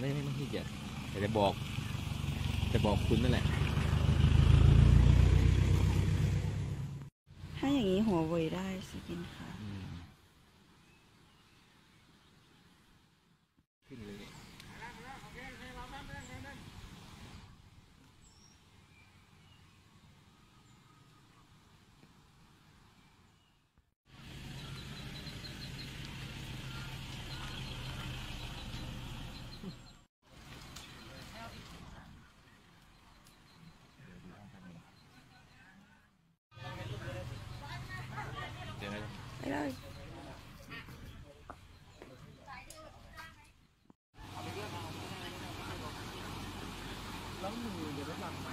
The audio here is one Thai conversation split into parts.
ไม่ขี้เกียจแต่บอกคุณนั่นแหละถ้าอย่างนี้หัวเว่ยได้สิกินค่ะขึ้นเลยแล้วมือเดี๋ยวหลังใหม่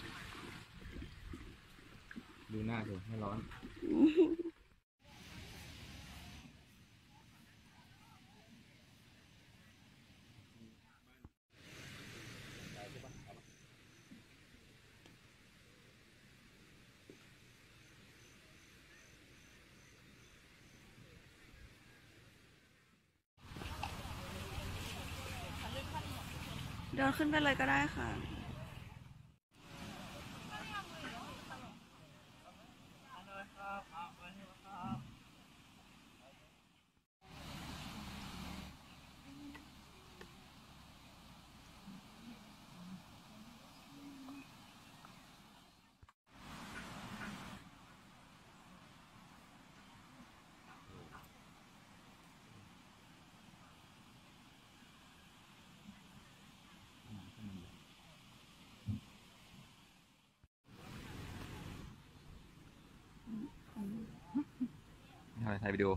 ม่ร้อนดูหน้าดูไม่ร้อนเดินขึ้นไปเลยก็ได้ค่ะถ่ายวิดีโอ